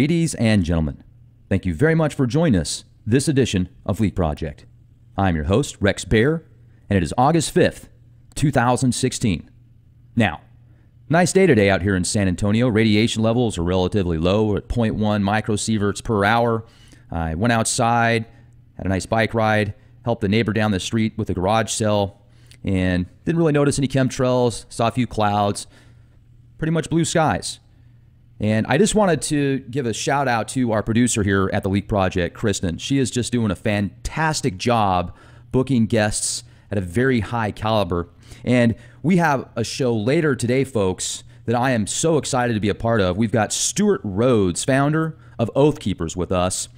Ladies and gentlemen, thank you very much for joining us this edition of Leak Project. I'm your host, Rex Bear, and it is August 5th, 2016. Now, nice day today out here in San Antonio. Radiation levels are relatively low at 0.1 microsieverts per hour. I went outside, had a nice bike ride, helped the neighbor down the street with a garage sale, and didn't really notice any chemtrails, saw a few clouds, pretty much blue skies. And I just wanted to give a shout out to our producer here at the Leak Project, Kristen. She is just doing a fantastic job booking guests at a very high caliber. And we have a show later today, folks, that I am so excited to be a part of. We've got Stuart Rhodes, founder of Oath Keepers, with us.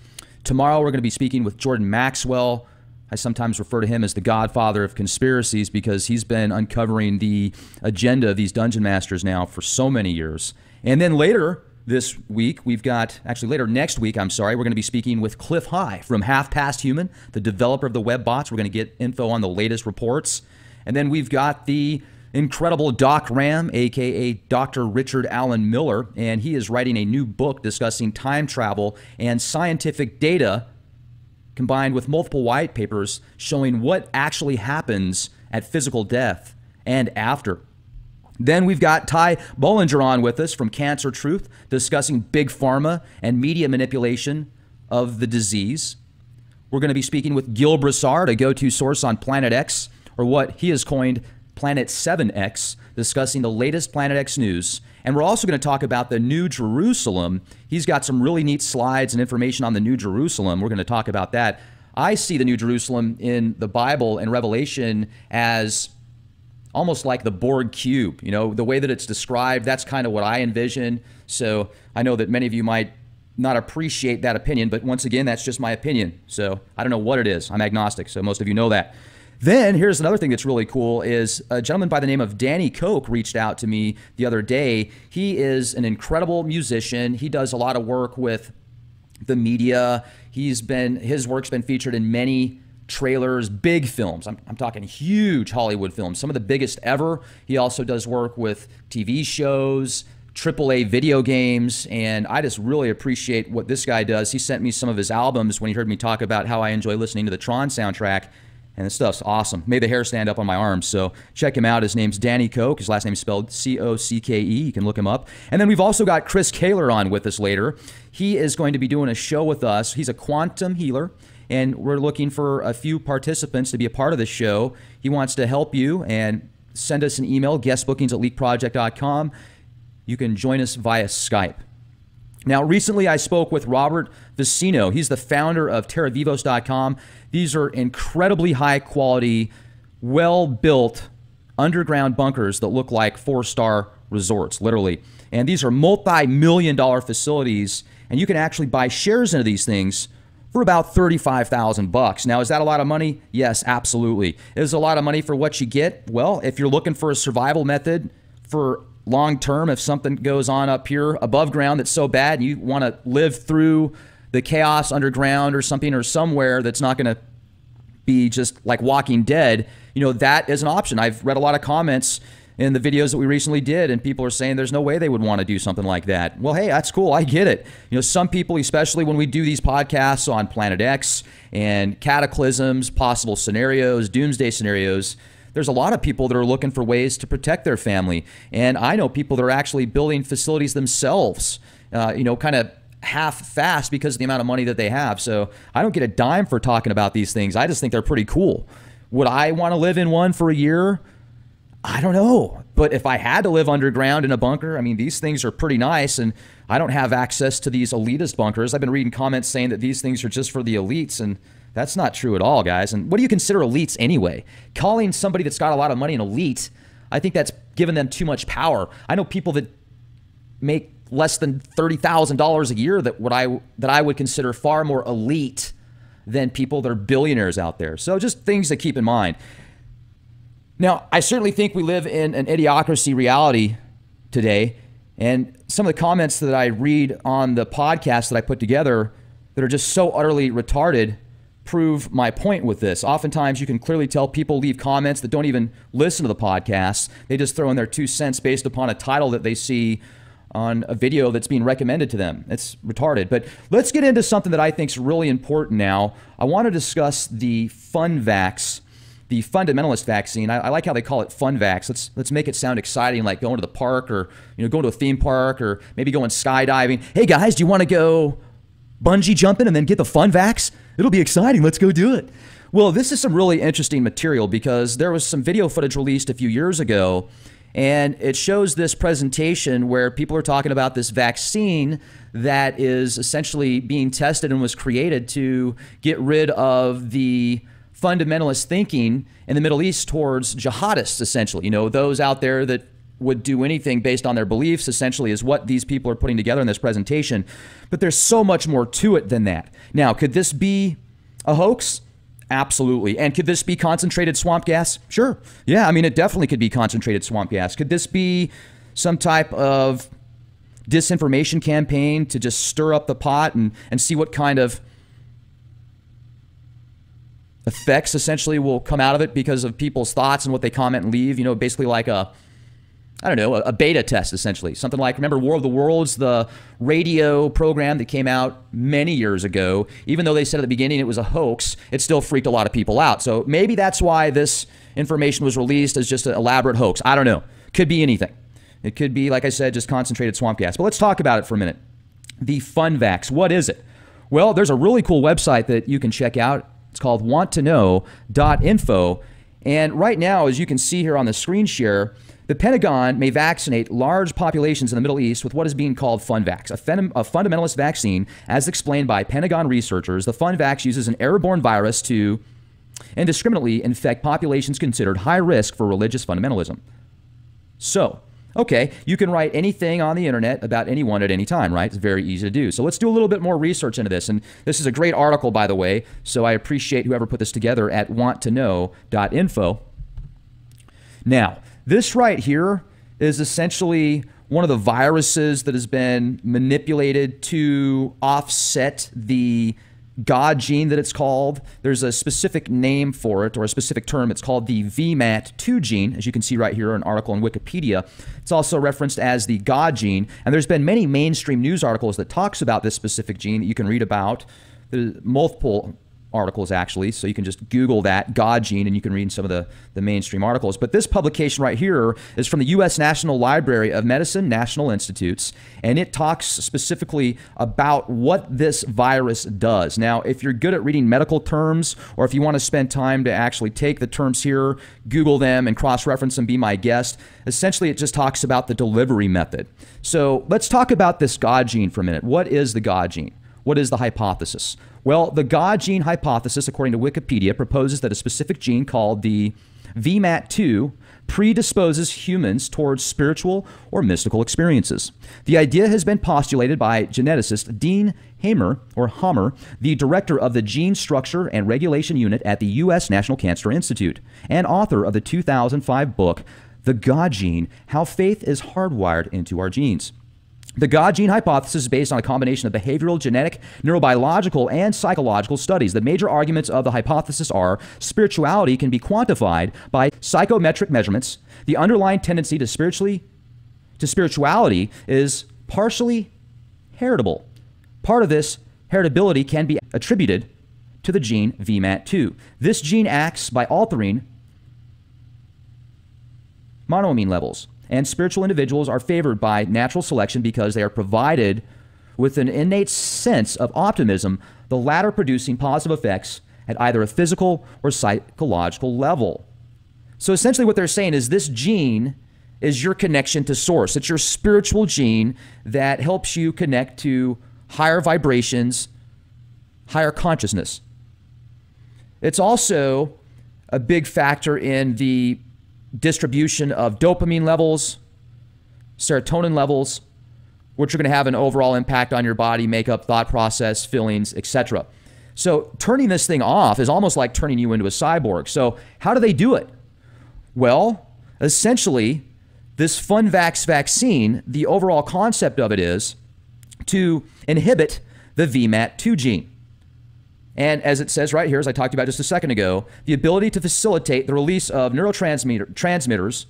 Tomorrow, we're going to be speaking with Jordan Maxwell. I sometimes refer to him as the godfather of conspiracies because he's been uncovering the agenda of these dungeon masters now for so many years. And then later this week, we've got, actually later next week, I'm sorry, we're going to be speaking with Cliff High from Half Past Human, the developer of the web bots. We're going to get info on the latest reports. And then we've got the incredible Doc Ram, a.k.a. Dr. Richard Alan Miller, and he is writing a new book discussing time travel and scientific data combined with multiple white papers showing what actually happens at physical death and after. Then we've got Ty Bollinger on with us from Cancer Truth, discussing big pharma and media manipulation of the disease. We're going to be speaking with Gil Brassard, a go-to source on Planet X, or what he has coined Planet 7X, discussing the latest Planet X news. And we're also going to talk about the New Jerusalem. He's got some really neat slides and information on the New Jerusalem. We're going to talk about that. I see the New Jerusalem in the Bible and Revelation as almost like the Borg cube, you know, the way that it's described. That's kind of what I envision. So I know that many of you might not appreciate that opinion, but once again, that's just my opinion. So I don't know what it is. I'm agnostic, so most of you know that. Then here's another thing that's really cool is a gentleman by the name of Danny Cocke reached out to me the other day. He is an incredible musician. He does a lot of work with the media. His work's been featured in many trailers, big films. I'm talking huge Hollywood films, some of the biggest ever. He also does work with TV shows, AAA video games, and I just really appreciate what this guy does. He sent me some of his albums when he heard me talk about how I enjoy listening to the Tron soundtrack, and this stuff's awesome. Made the hair stand up on my arms, so check him out. His name's Danny Cocke. His last name's spelled C-O-C-K-E. You can look him up. And then we've also got Chris Kaler on with us later. He is going to be doing a show with us. He's a quantum healer, and we're looking for a few participants to be a part of the show. He wants to help you, and send us an email, guestbookings@leakproject.com. You can join us via Skype. Now, recently I spoke with Robert Vicino. He's the founder of TerraVivos.com. These are incredibly high-quality, well-built underground bunkers that look like four-star resorts, literally. And these are multi-million-dollar facilities, and you can actually buy shares into these things for about $35,000. Now, is that a lot of money? Yes, absolutely. Is it a lot of money for what you get? Well, if you're looking for a survival method for long term, if something goes on up here above ground that's so bad and you want to live through the chaos underground or something or somewhere that's not going to be just like Walking Dead, you know, that is an option. I've read a lot of comments in the videos that we recently did, and people are saying there's no way they would want to do something like that. Well, hey, that's cool. I get it. You know, some people, especially when we do these podcasts on Planet X and cataclysms, possible scenarios, doomsday scenarios, there's a lot of people that are looking for ways to protect their family. And I know people that are actually building facilities themselves, you know, kind of half-fast because of the amount of money that they have. So I don't get a dime for talking about these things. I just think they're pretty cool. Would I want to live in one for a year? I don't know, but if I had to live underground in a bunker, I mean, these things are pretty nice, and I don't have access to these elitist bunkers. I've been reading comments saying that these things are just for the elites, and that's not true at all, guys. And what do you consider elites anyway? Calling somebody that's got a lot of money an elite, I think that's giving them too much power. I know people that make less than $30,000 a year that I would consider far more elite than people that are billionaires out there. So just things to keep in mind. Now, I certainly think we live in an idiocracy reality today, and some of the comments that I read on the podcast that I put together that are just so utterly retarded prove my point with this. Oftentimes, you can clearly tell people leave comments that don't even listen to the podcast. They just throw in their 2 cents based upon a title that they see on a video that's being recommended to them. It's retarded. But let's get into something that I think is really important now. I want to discuss the FunVax, the fundamentalist vaccine. I like how they call it FunVax. Let's make it sound exciting, like going to the park, or going to a theme park, or maybe going skydiving. Hey guys, do you want to go bungee jumping and then get the FunVax? It'll be exciting. Let's go do it. Well, this is some really interesting material, because there was some video footage released a few years ago, and it shows this presentation where people are talking about this vaccine that is essentially being tested and was created to get rid of the fundamentalist thinking in the Middle East towards jihadists, essentially. Those out there that would do anything based on their beliefs, essentially, is what these people are putting together in this presentation. But there's so much more to it than that. Now, could this be a hoax? Absolutely. And could this be concentrated swamp gas? Sure. Yeah, I mean, it definitely could be concentrated swamp gas. Could this be some type of disinformation campaign to just stir up the pot and see what kind of effects essentially will come out of it because of people's thoughts and what they comment and leave? Basically like a, a beta test, essentially. Something like, remember War of the Worlds, the radio program that came out many years ago? Even though they said at the beginning it was a hoax, it still freaked a lot of people out. So maybe that's why this information was released as just an elaborate hoax. I don't know. Could be anything. It could be, like I said, just concentrated swamp gas. But let's talk about it for a minute. The FunVax. What is it? Well, there's a really cool website that you can check out. It's called wanttoknow.info. And right now, as you can see here on the screen share, the Pentagon may vaccinate large populations in the Middle East with what is being called FunVax, a fundamentalist vaccine. As explained by Pentagon researchers, the FunVax uses an airborne virus to indiscriminately infect populations considered high risk for religious fundamentalism. So, okay, you can write anything on the internet about anyone at any time, right? It's very easy to do. So let's do a little bit more research into this. And this is a great article, by the way, so I appreciate whoever put this together at wanttoknow.info. Now, this right here is essentially one of the viruses that has been manipulated to offset the God gene that it's called. There's a specific name for it, or a specific term. It's called the VMAT2 gene, as you can see right here, an article on Wikipedia. It's also referenced as the God gene, and there's been many mainstream news articles that talks about this specific gene that you can read about. There's multiple articles, actually, so you can just Google that, God gene, and you can read some of the mainstream articles. But this publication right here is from the U.S. National Library of Medicine, National Institutes, and it talks specifically about what this virus does. Now, if you're good at reading medical terms, or if you want to spend time to actually take the terms here, Google them and cross-reference them, be my guest. Essentially, it just talks about the delivery method. So let's talk about this God gene for a minute. What is the God gene? What is the hypothesis? Well, the God gene hypothesis, according to Wikipedia, proposes that a specific gene called the VMAT2 predisposes humans towards spiritual or mystical experiences. The idea has been postulated by geneticist Dean Hamer, the director of the Gene Structure and Regulation Unit at the U.S. National Cancer Institute, and author of the 2005 book, The God Gene: How Faith is Hardwired into Our Genes. The God gene hypothesis is based on a combination of behavioral, genetic, neurobiological, and psychological studies. The major arguments of the hypothesis are spirituality can be quantified by psychometric measurements. The underlying tendency to spirituality is partially heritable. Part of this heritability can be attributed to the gene VMAT2. This gene acts by altering monoamine levels, and spiritual individuals are favored by natural selection because they are provided with an innate sense of optimism, the latter producing positive effects at either a physical or psychological level. So essentially what they're saying is this gene is your connection to source. It's your spiritual gene that helps you connect to higher vibrations, higher consciousness. It's also a big factor in the distribution of dopamine levels, serotonin levels, which are going to have an overall impact on your body, makeup, thought process, feelings, etc. So turning this thing off is almost like turning you into a cyborg. So how do they do it? Well, essentially, this FunVax vaccine, the overall concept of it is to inhibit the VMAT2 gene. And as it says right here, as I talked about just a second ago, the ability to facilitate the release of neurotransmitters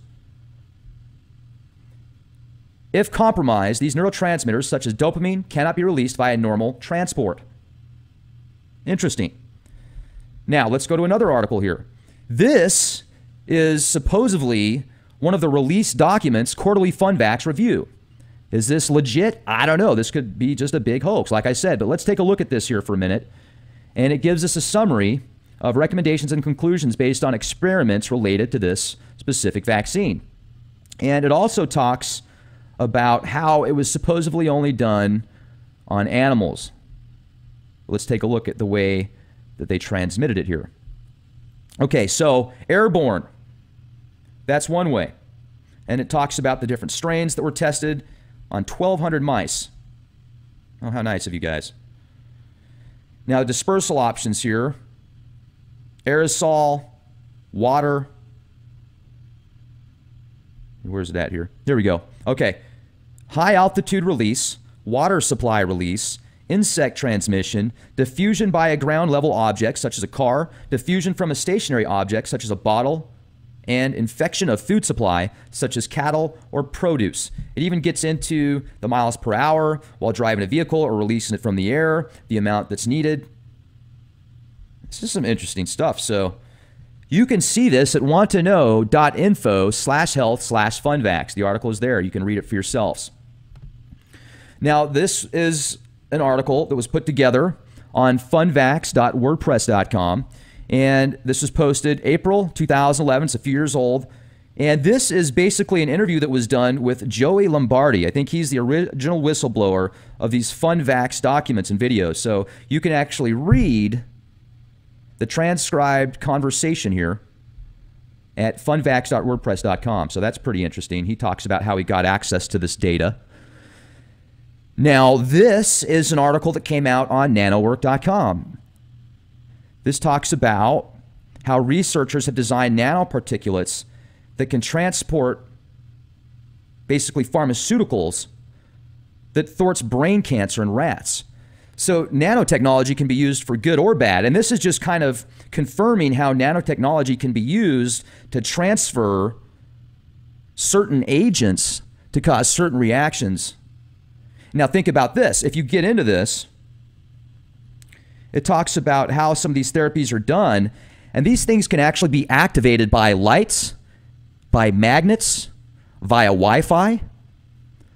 If compromised, these neurotransmitters, such as dopamine, cannot be released via normal transport. Interesting. Now, let's go to another article here. This is supposedly one of the release documents, Quarterly FunVax Review. Is this legit? I don't know. This could be just a big hoax, like I said. But let's take a look at this here for a minute. And it gives us a summary of recommendations and conclusions based on experiments related to this specific vaccine. And it also talks about how it was supposedly only done on animals. Let's take a look at the way that they transmitted it here. Okay, so airborne. That's one way. And it talks about the different strains that were tested on 1,200 mice. Oh, how nice of you guys. Now, dispersal options here. Aerosol, water. Where's that here? There we go. Okay. High altitude release, water supply release, insect transmission, diffusion by a ground level object, such as a car, diffusion from a stationary object, such as a bottle, and infection of food supply, such as cattle or produce. It even gets into the miles per hour while driving a vehicle or releasing it from the air, the amount that's needed. This is some interesting stuff. So you can see this at wanttoknow.info/health/funvax. The article is there. You can read it for yourselves. Now, this is an article that was put together on funvax.wordpress.com. And this was posted April 2011. It's a few years old. And this is basically an interview that was done with Joey Lombardi. I think he's the original whistleblower of these FunVax documents and videos. So you can actually read the transcribed conversation here at funvax.wordpress.com. So that's pretty interesting. He talks about how he got access to this data. Now, this is an article that came out on Nanowork.com. This talks about how researchers have designed nanoparticulates that can transport basically pharmaceuticals that thwarts brain cancer in rats. So nanotechnology can be used for good or bad. And this is just kind of confirming how nanotechnology can be used to transfer certain agents to cause certain reactions. Now think about this. If you get into this, it talks about how some of these therapies are done, and these things can actually be activated by lights, by magnets, via Wi-Fi.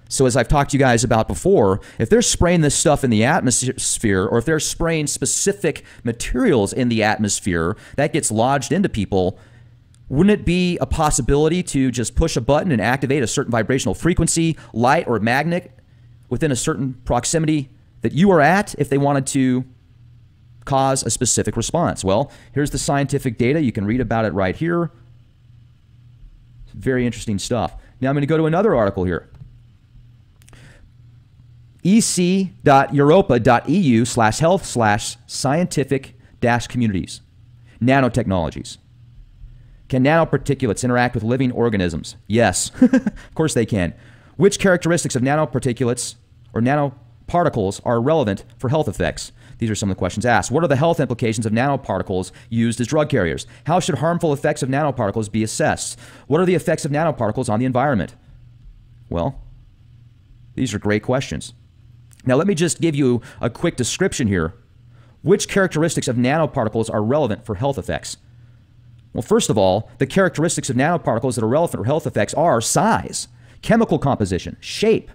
So as I've talked to you guys about before, if they're spraying this stuff in the atmosphere, or if they're spraying specific materials in the atmosphere that gets lodged into people, wouldn't it be a possibility to just push a button and activate a certain vibrational frequency, light, or magnet within a certain proximity that you are at if they wanted to cause a specific response? Well, here's the scientific data. You can read about it right here. Very interesting stuff. Now I'm going to go to another article here. ec.europa.eu/health/scientific-communities. Nanotechnologies. Can nanoparticulates interact with living organisms? Yes, of course they can. Which characteristics of nanoparticulates or nanoparticles are relevant for health effects? These are some of the questions asked. What are the health implications of nanoparticles used as drug carriers? How should harmful effects of nanoparticles be assessed? What are the effects of nanoparticles on the environment? Well, these are great questions. Now, let me just give you a quick description here. Which characteristics of nanoparticles are relevant for health effects? Well, first of all, the characteristics of nanoparticles that are relevant for health effects are size, chemical composition, shape.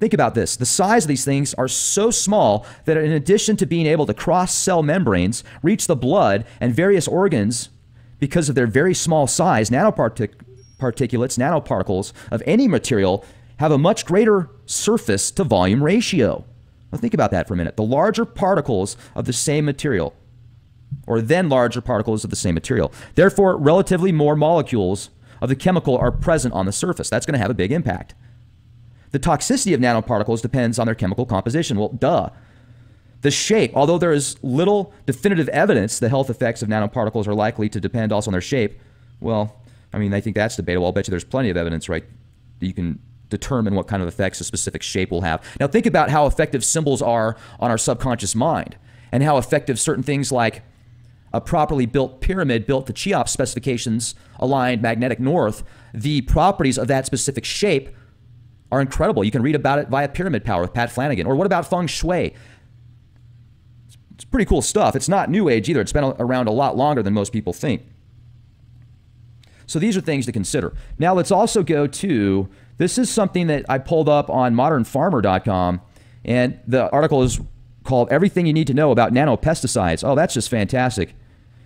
Think about this. The size of these things are so small that in addition to being able to cross cell membranes, reach the blood and various organs because of their very small size, nanoparticles of any material have a much greater surface to volume ratio. Now think about that for a minute. The larger particles of the same material, or then larger particles of the same material. Therefore, relatively more molecules of the chemical are present on the surface. That's going to have a big impact. The toxicity of nanoparticles depends on their chemical composition. Well, duh. The shape, although there is little definitive evidence the health effects of nanoparticles are likely to depend also on their shape. Well, I mean, I think that's debatable. I'll bet you there's plenty of evidence, right, that you can determine what kind of effects a specific shape will have. Now, think about how effective symbols are on our subconscious mind and how effective certain things like a properly built pyramid built to Cheops specifications aligned magnetic north, the properties of that specific shape are incredible. You can read about it via Pyramid Power with Pat Flanagan. Or what about Feng Shui? It's pretty cool stuff. It's not new age either. It's been around a lot longer than most people think. So these are things to consider. Now let's also go to, this is something that I pulled up on modernfarmer.com, and the article is called Everything You Need to Know About Nanopesticides. Oh, that's just fantastic.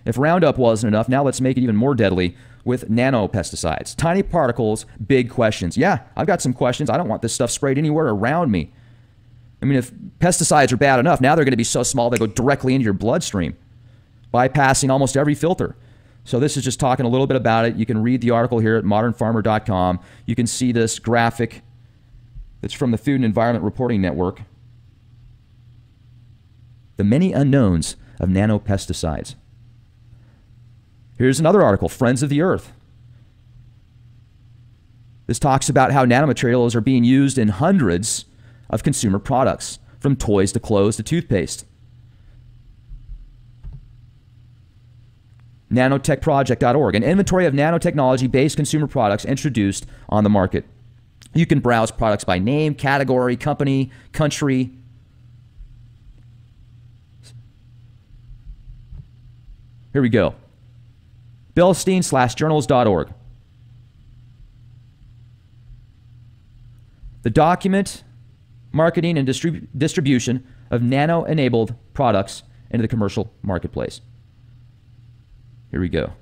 If Roundup wasn't enough, now let's make it even more deadly with nanopesticides. Tiny particles, big questions. Yeah, I've got some questions. I don't want this stuff sprayed anywhere around me. I mean, if pesticides are bad enough, now they're going to be so small they go directly into your bloodstream, bypassing almost every filter. So this is just talking a little bit about it. You can read the article here at modernfarmer.com. You can see this graphic that's from the Food and Environment Reporting Network. The many unknowns of nanopesticides. Here's another article, Friends of the Earth. This talks about how nanomaterials are being used in hundreds of consumer products, from toys to clothes to toothpaste. nanotechproject.org, an inventory of nanotechnology-based consumer products introduced on the market. You can browse products by name, category, company, country. Here we go. Bilstein/journals.org. The document, marketing, and distribution of nano-enabled products into the commercial marketplace. Here we go.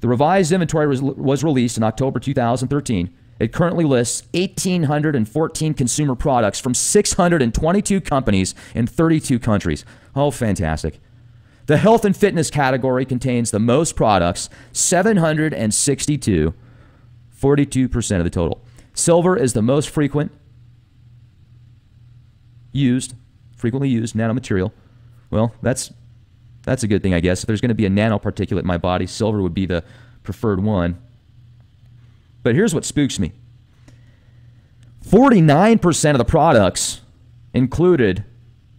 The revised inventory was released in October 2013. It currently lists 1,814 consumer products from 622 companies in 32 countries. Oh, fantastic. The health and fitness category contains the most products, 762, 42% of the total. Silver is the most frequently used nanomaterial. Well, that's a good thing, I guess. If there's going to be a nanoparticulate in my body, silver would be the preferred one. But here's what spooks me. 49% of the products included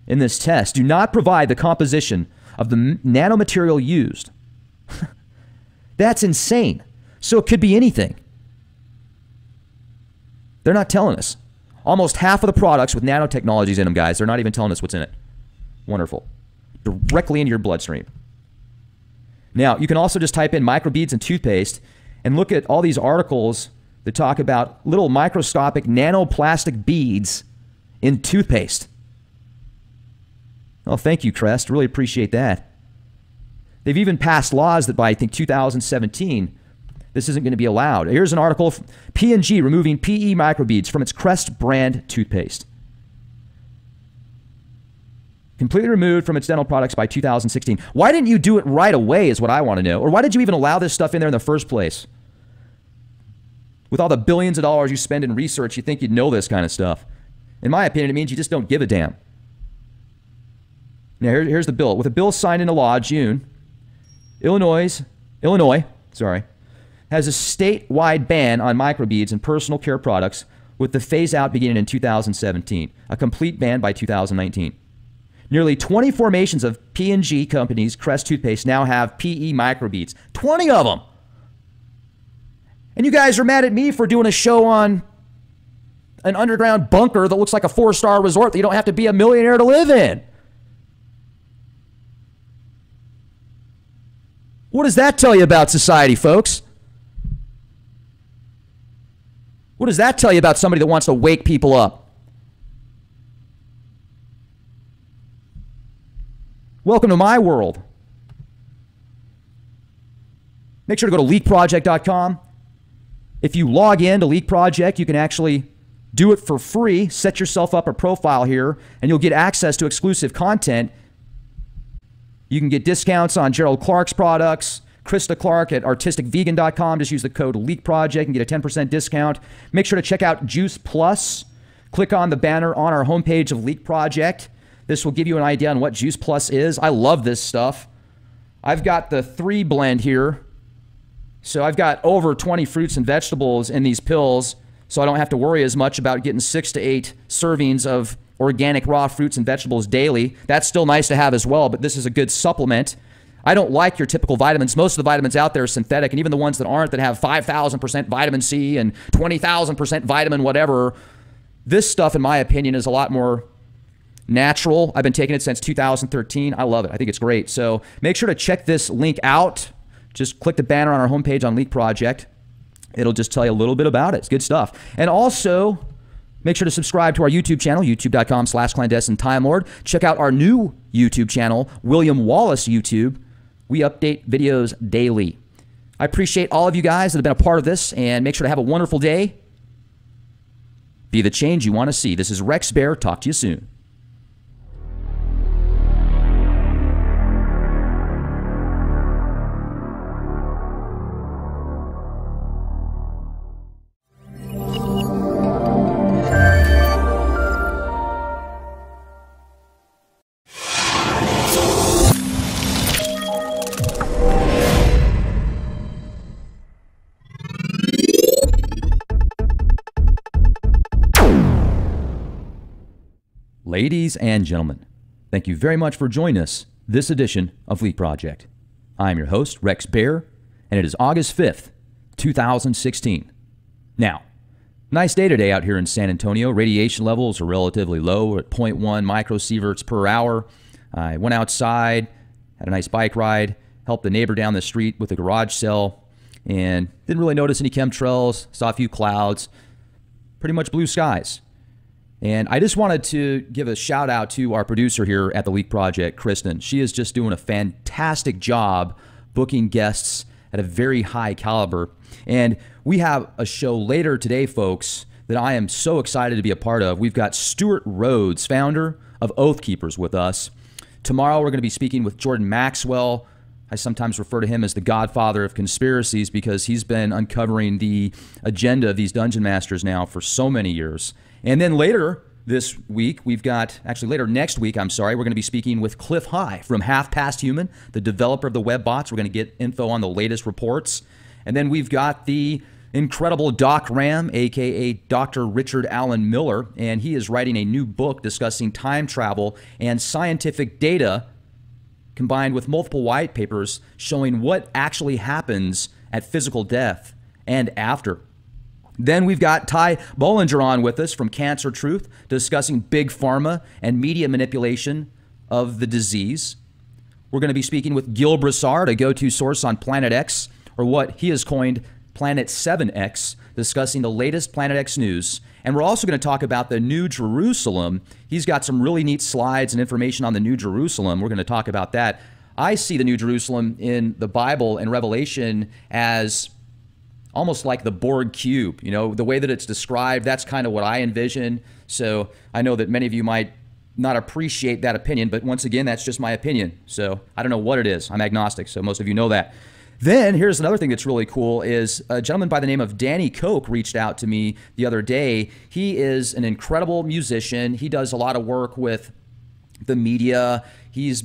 in this test do not provide the composition of the nanomaterial used. That's insane. So it could be anything. They're not telling us. Almost half of the products with nanotechnologies in them, guys, they're not even telling us what's in it. Wonderful. Directly into your bloodstream. Now, you can also just type in microbeads and toothpaste and look at all these articles that talk about little microscopic nanoplastic beads in toothpaste. Oh, thank you, Crest. Really appreciate that. They've even passed laws that by, I think, 2017, this isn't going to be allowed. Here's an article, P&G removing PE microbeads from its Crest brand toothpaste. Completely removed from its dental products by 2016. Why didn't you do it right away is what I want to know. Or why did you even allow this stuff in there in the first place? With all the billions of dollars you spend in research, you think you'd know this kind of stuff. In my opinion, it means you just don't give a damn. Now, here's the bill. With a bill signed into law June, Illinois has a statewide ban on microbeads and personal care products, with the phase-out beginning in 2017, a complete ban by 2019. Nearly 20 formations of P&G companies' Crest toothpaste now have PE microbeads. 20 of them! And you guys are mad at me for doing a show on an underground bunker that looks like a four-star resort that you don't have to be a millionaire to live in. What does that tell you about society, folks? What does that tell you about somebody that wants to wake people up? Welcome to my world. Make sure to go to leakproject.com. If you log in to Leak Project, you can actually do it for free. Set yourself up a profile here, and you'll get access to exclusive content. You can get discounts on Gerald Clark's products. Krista Clark at artisticvegan.com. Just use the code LEAKPROJECT and get a 10% discount. Make sure to check out Juice Plus. Click on the banner on our homepage of Leak Project. This will give you an idea on what Juice Plus is. I love this stuff. I've got the 3 blend here. So I've got over 20 fruits and vegetables in these pills, so I don't have to worry as much about getting 6 to 8 servings of organic raw fruits and vegetables daily. That's still nice to have as well, but this is a good supplement. I don't like your typical vitamins. Most of the vitamins out there are synthetic, and even the ones that aren't, that have 5,000% vitamin C and 20,000% vitamin whatever. This stuff, in my opinion, is a lot more natural. I've been taking it since 2013. I love it. I think it's great. So make sure to check this link out. Just click the banner on our homepage on Leak Project. It'll just tell you a little bit about it. It's good stuff. And also, make sure to subscribe to our YouTube channel, youtube.com/clandestine time lord. Check out our new YouTube channel, William Wallace YouTube. We update videos daily. I appreciate all of you guys that have been a part of this, and make sure to have a wonderful day. Be the change you want to see. This is Rex Bear. Talk to you soon. Ladies and gentlemen, thank you very much for joining us this edition of Leak Project. I'm your host, Rex Bear, and it is August 5th, 2016. Now, nice day today out here in San Antonio. Radiation levels are relatively low at 0.1 microsieverts per hour. I went outside, had a nice bike ride, helped the neighbor down the street with a garage sale, and didn't really notice any chemtrails, saw a few clouds, pretty much blue skies. And I just wanted to give a shout out to our producer here at the Leak Project, Kristen. She is just doing a fantastic job booking guests at a very high caliber. And we have a show later today, folks, that I am so excited to be a part of. We've got Stuart Rhodes, founder of Oath Keepers, with us. Tomorrow we're going to be speaking with Jordan Maxwell. I sometimes refer to him as the godfather of conspiracies because he's been uncovering the agenda of these dungeon masters now for so many years. And then later this week, we've got, actually later next week, I'm sorry, we're going to be speaking with Cliff High from Half Past Human, the developer of the web bots. We're going to get info on the latest reports. And then we've got the incredible Doc Ram, aka Dr. Richard Alan Miller, and he is writing a new book discussing time travel and scientific data combined with multiple white papers showing what actually happens at physical death and after. Then we've got Ty Bollinger on with us from Cancer Truth, discussing big pharma and media manipulation of the disease. We're going to be speaking with Gil Brassard, a go-to source on Planet X, or what he has coined Planet 7X, discussing the latest Planet X news. And we're also going to talk about the New Jerusalem. He's got some really neat slides and information on the New Jerusalem. We're going to talk about that. I see the New Jerusalem in the Bible and Revelation as almost like the Borg cube, you know, the way that it's described. That's kind of what I envision. So I know that many of you might not appreciate that opinion, but once again, that's just my opinion. So I don't know what it is. I'm agnostic, so most of you know that. Then here's another thing that's really cool is a gentleman by the name of Danny Cocke reached out to me the other day. He is an incredible musician. He does a lot of work with the media. His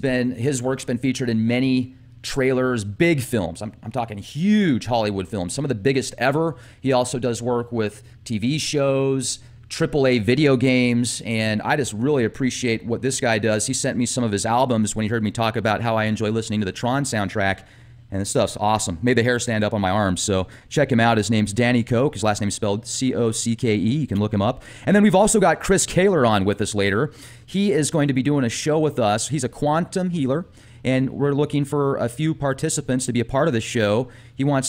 work's been featured in many trailers, big films. I'm talking huge Hollywood films, some of the biggest ever. He also does work with TV shows, AAA video games, and I just really appreciate what this guy does. He sent me some of his albums when he heard me talk about how I enjoy listening to the Tron soundtrack, and this stuff's awesome. Made the hair stand up on my arms, so check him out. His name's Danny Cocke. His last name's spelled Cocke. You can look him up. And then we've also got Chris Kaler on with us later. He is going to be doing a show with us. He's a quantum healer, and we're looking for a few participants to be a part of the show. He wants